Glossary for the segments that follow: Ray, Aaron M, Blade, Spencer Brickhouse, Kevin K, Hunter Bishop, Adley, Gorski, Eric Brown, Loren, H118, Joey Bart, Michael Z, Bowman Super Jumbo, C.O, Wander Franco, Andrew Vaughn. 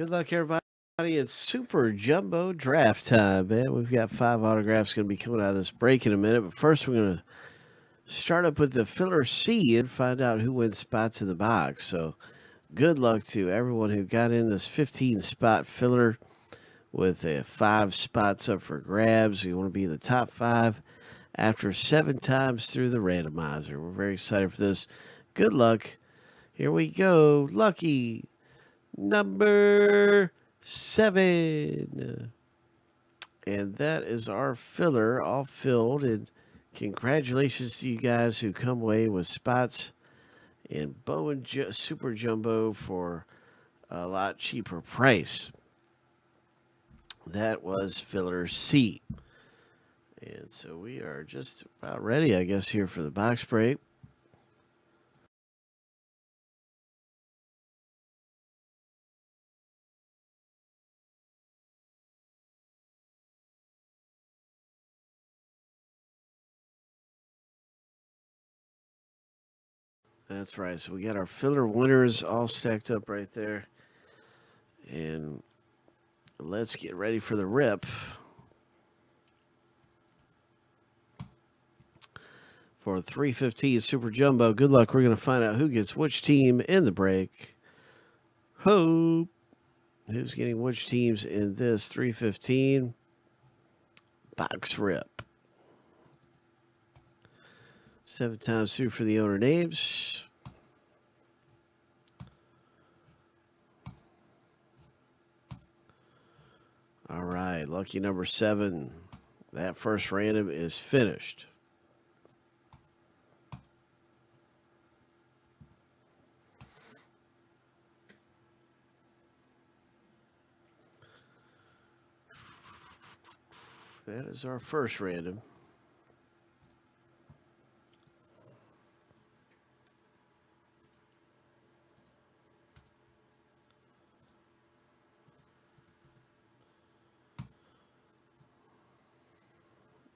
Good luck, everybody. It's Super Jumbo Draft time, man. We've got 5 autographs going to be coming out of this break in a minute. But first, we're going to start up with the filler C and find out who wins spots in the box. So good luck to everyone who got in this 15-spot filler with 5 spots up for grabs. You want to be in the top 5 after 7 times through the randomizer. We're very excited for this. Good luck. Here we go. Lucky number 7. And that is our filler all filled. And congratulations to you guys who come away with spots in Bowman Super Jumbo for a lot cheaper price. That was filler C. And so we are just about ready, I guess, here for the box break. That's right. So we got our filler winners all stacked up right there. And let's get ready for the rip. For 315 Super Jumbo, good luck. We're going to find out who gets which team in the break. Hope. Who's getting which teams in this 315 box rip? 7 times through for the owner names. All right, lucky number 7. That first random is finished. That is our first random.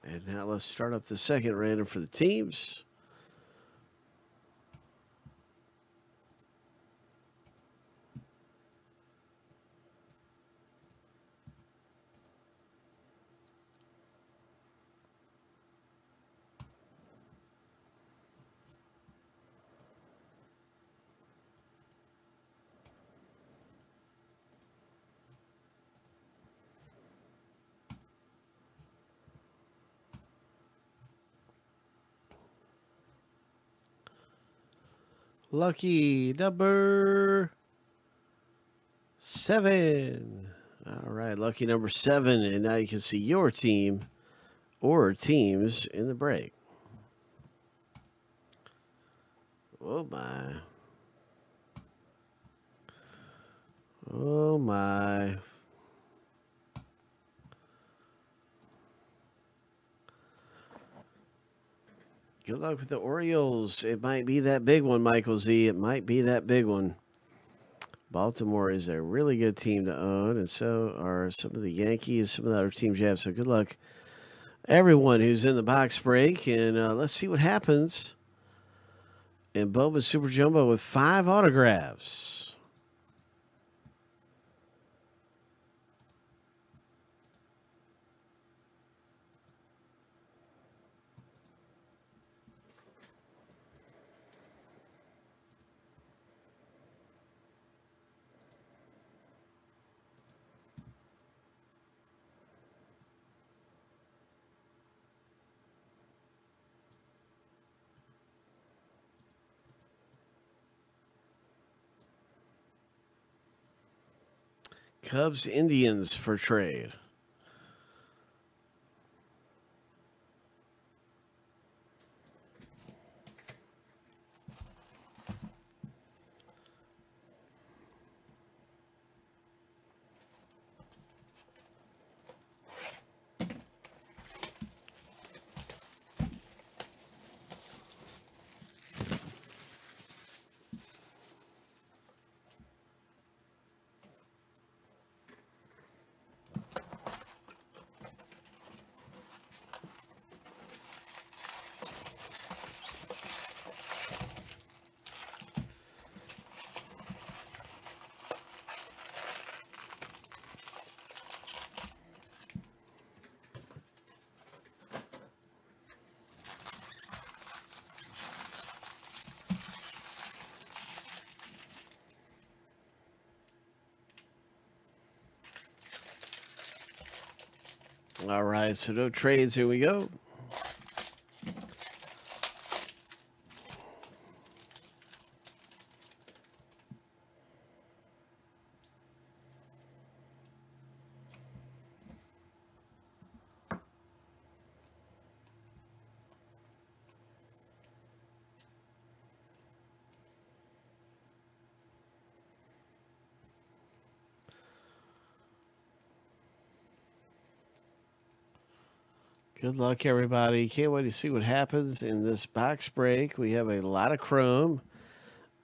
And now let's start up the second random for the teams. Lucky number 7. All right, lucky number 7. And now you can see your team or teams in the break. Oh, my. Oh, my. Good luck with the Orioles. It might be that big one, Michael Z. It might be that big one. Baltimore is a really good team to own, and so are some of the Yankees, some of the other teams you have. So good luck, everyone who's in the box break, and let's see what happens in Bowman Super Jumbo with 5 autographs. Cubs, Indians for trade. All right, so no trades. Here we go. Good luck, everybody. Can't wait to see what happens in this box break. We have a lot of chrome,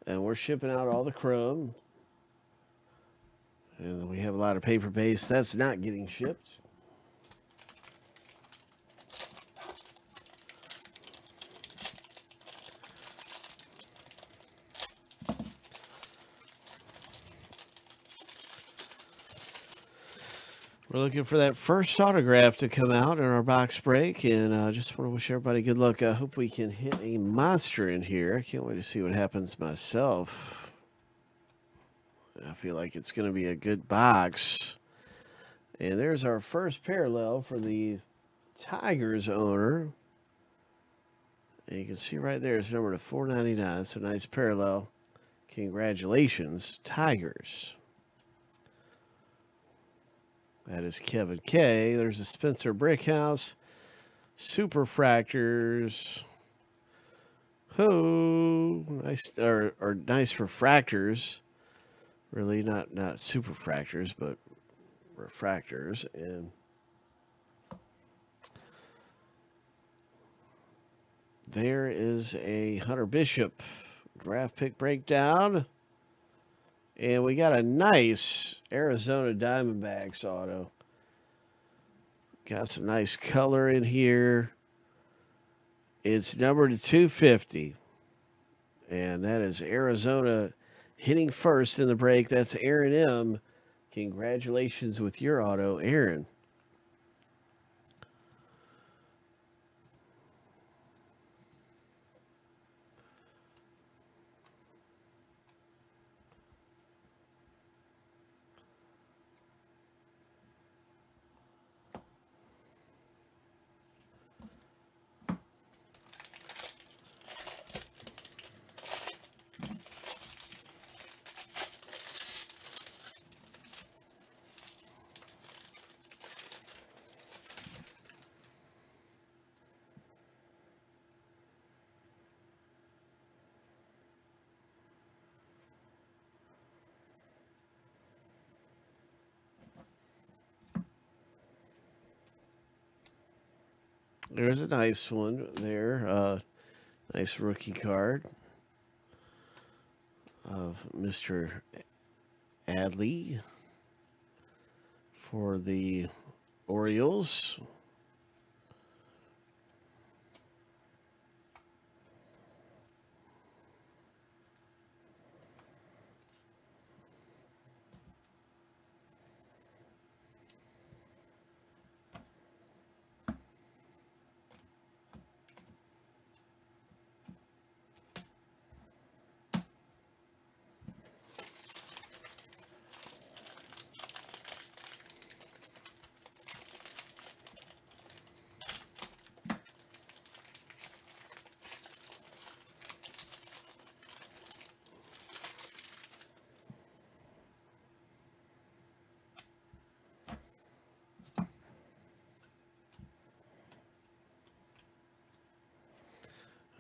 and we're shipping out all the chrome. And we have a lot of paper base. That's not getting shipped. We're looking for that first autograph to come out in our box break, and I just want to wish everybody good luck. I hope we can hit a monster in here. I can't wait to see what happens myself. I feel like it's going to be a good box. And there's our first parallel for the Tigers owner. And you can see right there, it's numbered to 499. It's a nice parallel. Congratulations, Tigers. That is Kevin K. There's a Spencer Brickhouse, Super Fractors. Oh, nice or nice refractors. Really not super fractors, but refractors. And there is a Hunter Bishop draft pick breakdown. And we got a nice Arizona Diamondbacks auto. Got some nice color in here. It's numbered to 250. And that is Arizona hitting first in the break. That's Aaron M. Congratulations with your auto, Aaron. There's a nice one there. Nice rookie card of Mr. Adley for the Orioles.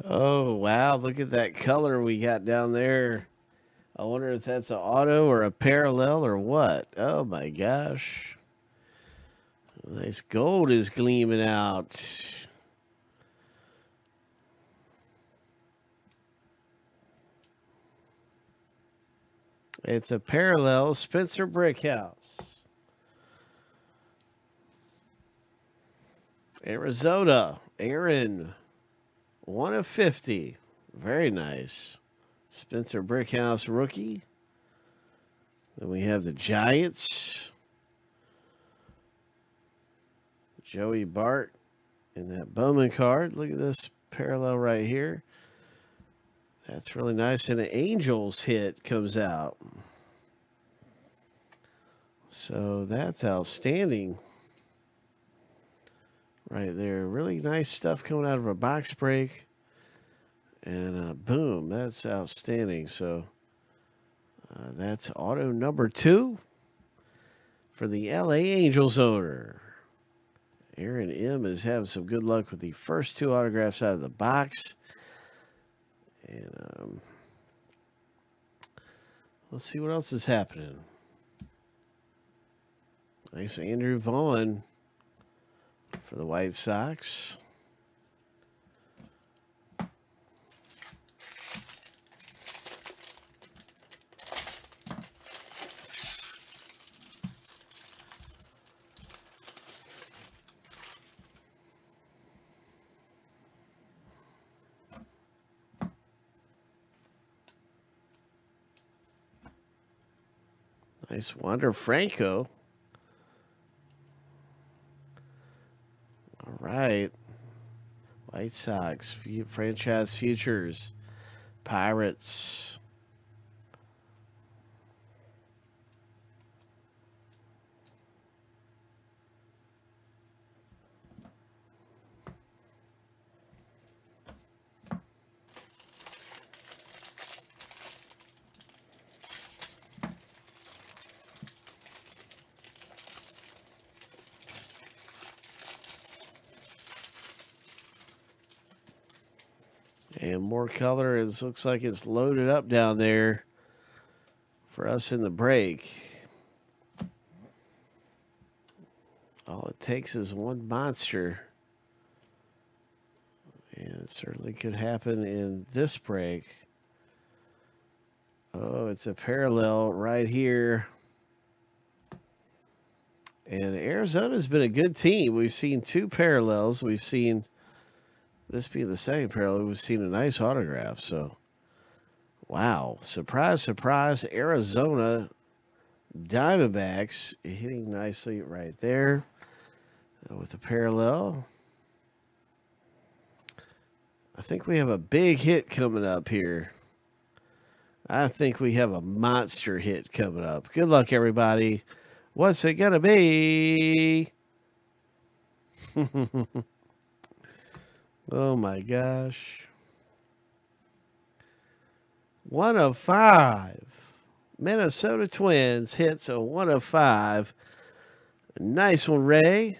Oh, wow. Look at that color we got down there. I wonder if that's an auto or a parallel or what. Oh, my gosh. Nice gold is gleaming out. It's a parallel Spencer Brickhouse. Arizona, Aaron. 1/50. Very nice. Spencer Brickhouse rookie. Then we have the Giants. Joey Bart in that Bowman card. Look at this parallel right here. That's really nice. And an Angels hit comes out. So that's outstanding. right there. Really nice stuff coming out of a box break. And boom, that's outstanding. So that's auto number 2 for the LA Angels owner. Aaron M is having some good luck with the first 2 autographs out of the box. And let's see what else is happening. Nice Andrew Vaughn for the White Sox. Nice Wander Franco. All right. White Sox, franchise futures, Pirates. And more color. It looks like it's loaded up down there for us in the break. All it takes is one monster. And it certainly could happen in this break. Oh, it's a parallel right here. And Arizona's been a good team. We've seen 2 parallels. We've seen... this being the second parallel, we've seen a nice autograph. So, wow. Surprise, surprise. Arizona Diamondbacks hitting nicely right there with the parallel. I think we have a big hit coming up here. I think we have a monster hit coming up. Good luck, everybody. What's it going to be? Oh my gosh. 1 of 5. Minnesota Twins hits a 1 of 5. Nice one, Ray.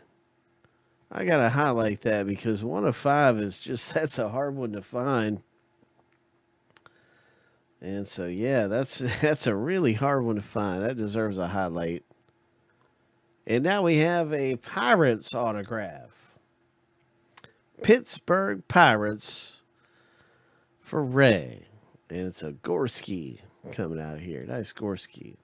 I got to highlight that because 1 of 5 is just, that's a hard one to find. And so, yeah, that's a really hard one to find. That deserves a highlight. And now we have a Pirates autograph. Pittsburgh Pirates for Ray. And it's a Gorski coming out of here. Nice Gorski.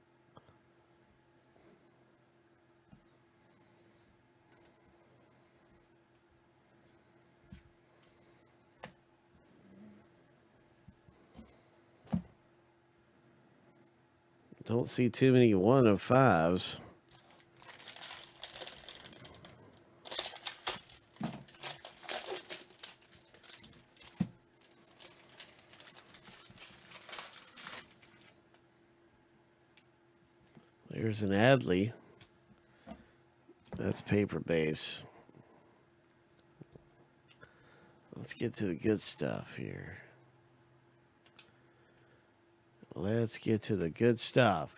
Don't see too many 1 of 5s. There's an Adley. That's paper base. Let's get to the good stuff here. Let's get to the good stuff.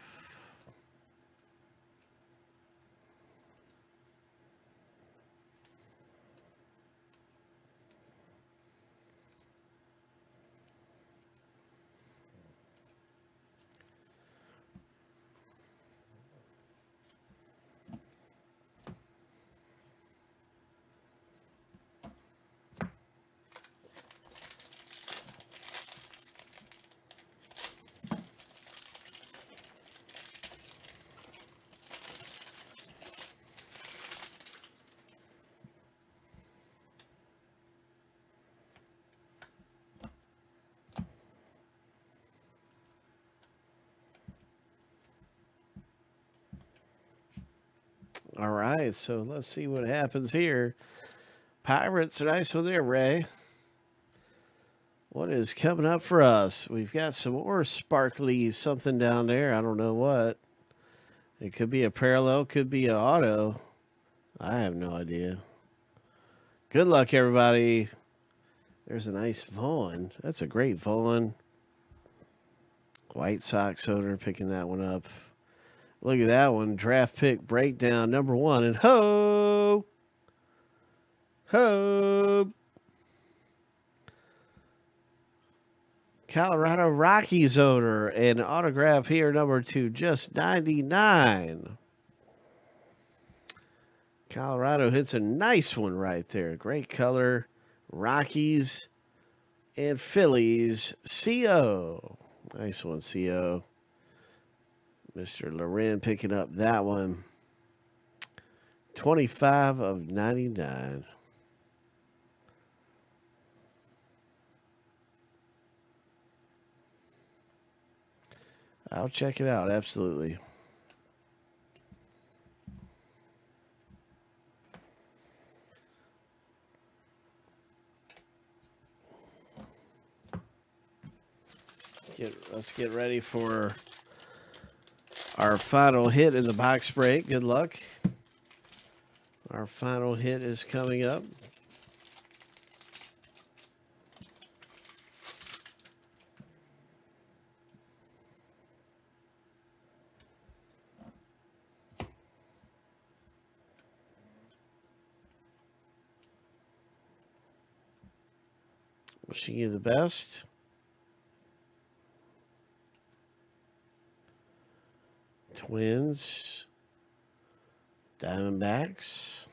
All right, so let's see what happens here. Pirates, nice one there, Ray. What is coming up for us? We've got some more sparkly something down there. I don't know what. It could be a parallel, could be an auto. I have no idea. Good luck, everybody. There's a nice Vaughn. That's a great Vaughn. White Sox owner picking that one up. Look at that one. Draft pick breakdown #1. And ho! Ho! Colorado Rockies owner and autograph here #2, just 99. Colorado hits a nice one right there. Great color. Rockies and Phillies. C.O. Nice one, C.O. Mr. Loren picking up that one. 25 of 99. I'll check it out, absolutely. Let's get ready for our final hit in the box break. Good luck. Our final hit is coming up. Wishing you the best. Twins, Diamondbacks,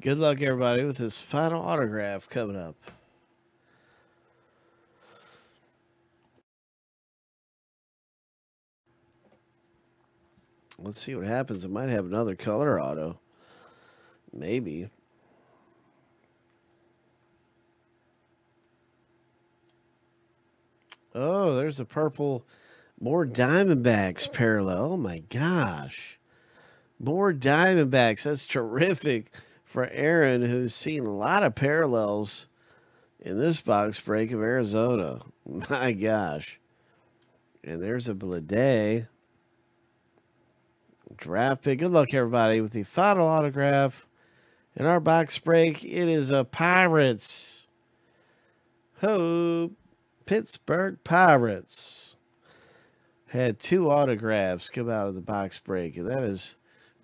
good luck, everybody, with his final autograph coming up. Let's see what happens. It might have another color auto. Maybe. Oh, there's a purple. More Diamondbacks parallel. Oh, my gosh. More Diamondbacks. That's terrific. For Aaron, who's seen a lot of parallels in this box break of Arizona. My gosh. And there's a Blade. Draft pick. Good luck, everybody, with the final autograph. In our box break, it is a Pirates. Ho, Pittsburgh Pirates. Had 2 autographs come out of the box break, and that is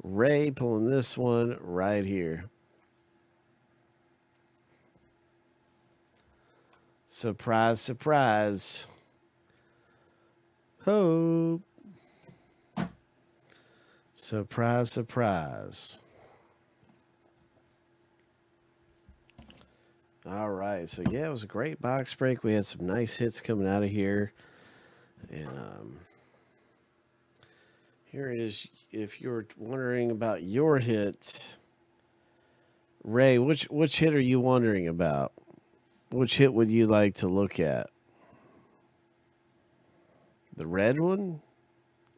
Ray pulling this one right here. Surprise, surprise. Hope. Surprise, surprise. All right. So, yeah, it was a great box break. We had some nice hits coming out of here. And here it is. If you're wondering about your hit, Ray, which hit are you wondering about? Which hit would you like to look at? The red one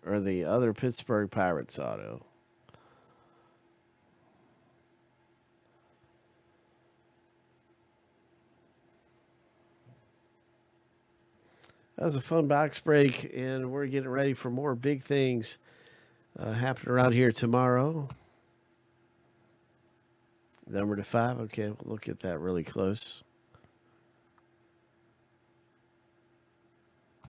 or the other Pittsburgh Pirates auto? That was a fun box break, and we're getting ready for more big things happening around here tomorrow. #5. Okay, we'll look at that really close.